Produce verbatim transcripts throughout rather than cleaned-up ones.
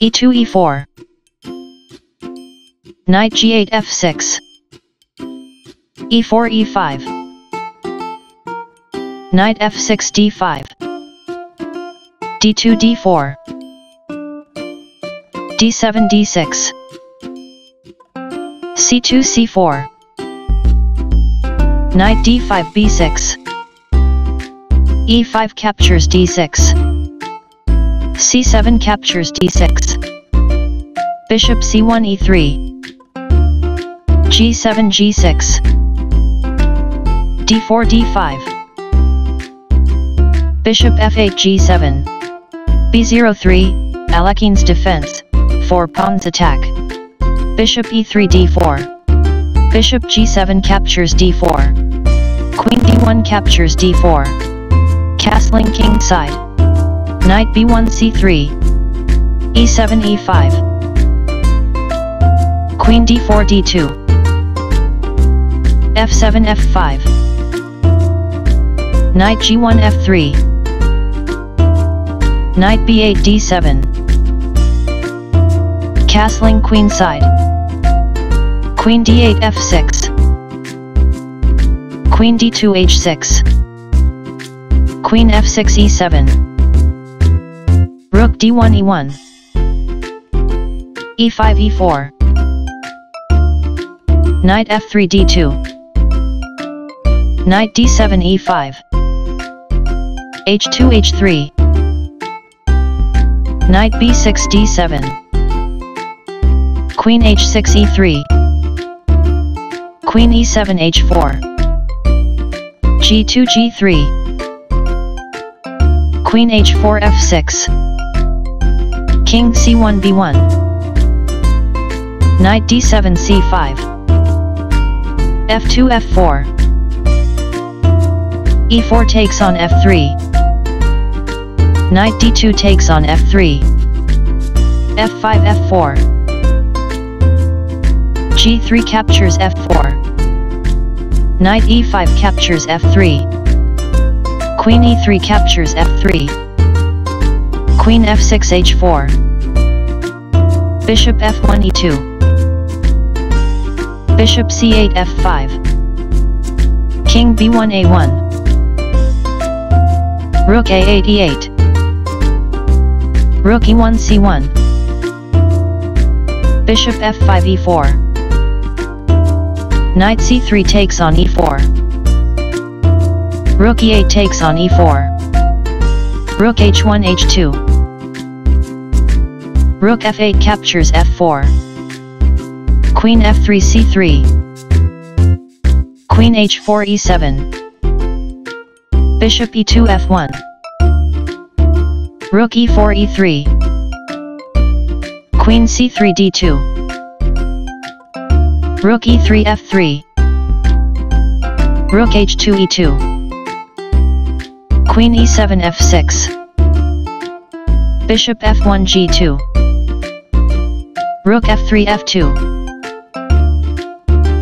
e two e four. Knight g eight f six. e four e five. Knight f six d five. d two d four. d seven d six. c two c four. Knight d five b six. e five captures d six. c seven captures d six. Bishop c one e three. g seven g six. d four d five. Bishop f eight g seven. b zero three, Alekhine's defense, four pawns attack. Bishop e three d four. Bishop g seven captures d four. Queen d one captures d four. Castling king side. Knight b one c three. e seven e five. Queen d four d two. f seven f five. Knight g one f three. Knight b eight d seven. Castling queen side. Queen d eight f six. Queen d two h six. Queen f six e seven. Rook d one e one. e five e four. Knight f three d two. Knight d seven e five. h two h three. Knight b six d seven. Queen h six e three. Queen e seven h four. g two g three. Queen h four f six. King c one b one. Knight d seven c five. f two f four. e four takes on f three. Knight d two takes on f three. f five f four. g three captures f four. Knight e five captures f three. Queen e three captures f three. Queen f six h four. Bishop f one e two. Bishop c eight f five. King b one a one. Rook a eight e eight. Rook e one c one. Bishop f five e four. Knight c three takes on e four. Rook e eight takes on e four. Rook h one h two. Rook f eight captures f four. Queen f three c three. Queen h four e seven. Bishop e two f one. Rook e four e three. Queen c three d two. Rook e three f three. Rook h two e two. Queen e seven f six. Bishop f one g two. Rook f three f two.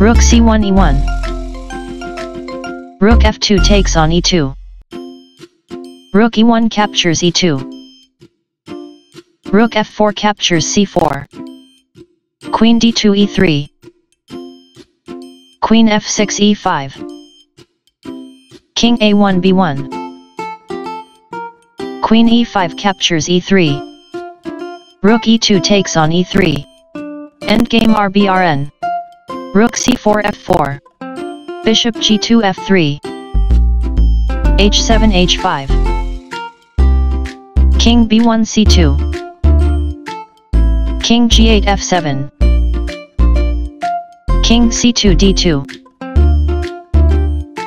Rook c one e one. Rook f two takes on e two. Rook e one captures e two. Rook f four captures c four. Queen d two e three. Queen f six e five. King a one b one. Queen e five captures e three. Rook e two takes on e three. Endgame R B R N. Rook c four f four. Bishop g two f three. h seven h five. King b one c two. King g eight f seven. King c two d two.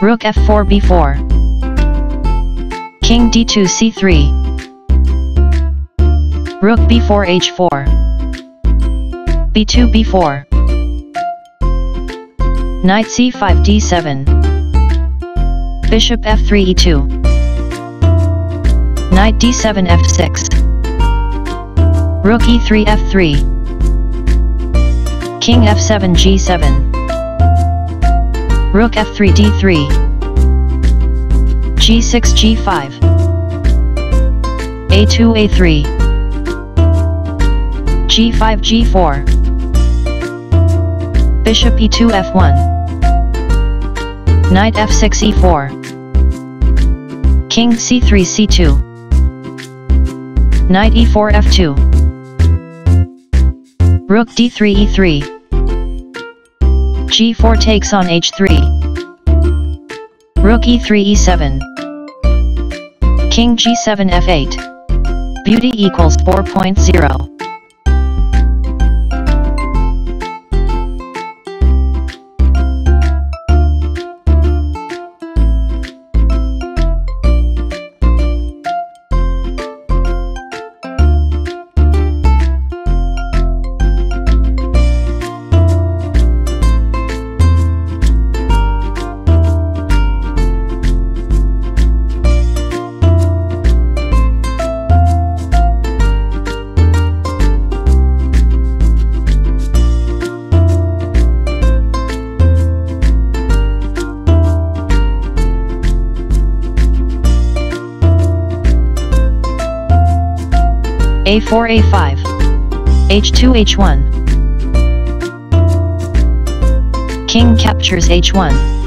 Rook f four b four. King d two c three. Rook b four h four. b two b four. Knight c five d seven. Bishop f three e two. Knight d seven f six. Rook e three f three. King f seven g seven. Rook f three d three. g six g five. a two a three. g five g four, bishop e two f one, knight f six e four, king c three c two, knight e four f two, rook d three e three, g four takes on h three, rook e three e seven, king g seven f eight. Beauty equals four point zero. a four a five, h two h one, king captures h one.